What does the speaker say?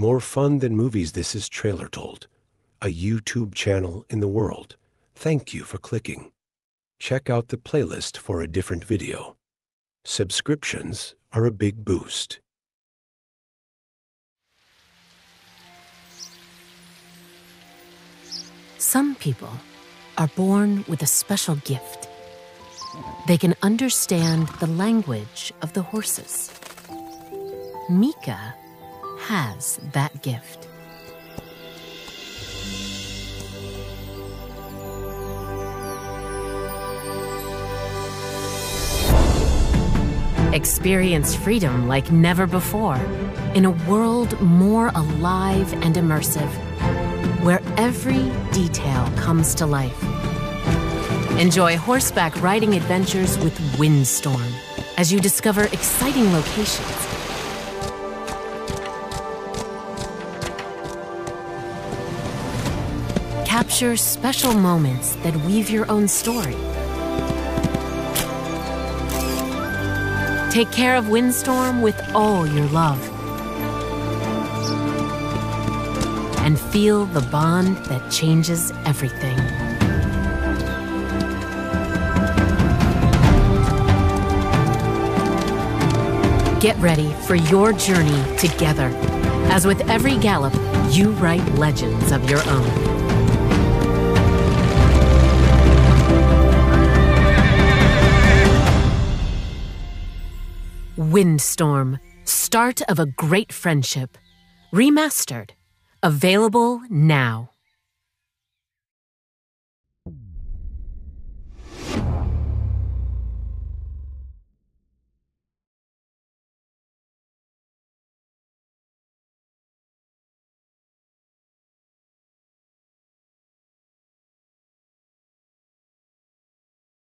More fun than movies, this is Trailer Told, a YouTube channel in the world. Thank you for clicking. Check out the playlist for a different video. Subscriptions are a big boost. Some people are born with a special gift. They can understand the language of the horses. Mika has that gift. Experience freedom like never before in a world more alive and immersive, where every detail comes to life. Enjoy horseback riding adventures with Windstorm as you discover exciting locations, capture special moments that weave your own story. Take care of Windstorm with all your love, and feel the bond that changes everything. Get ready for your journey together, as with every gallop, you write legends of your own. Windstorm, Start of a Great Friendship. Remastered. Available now.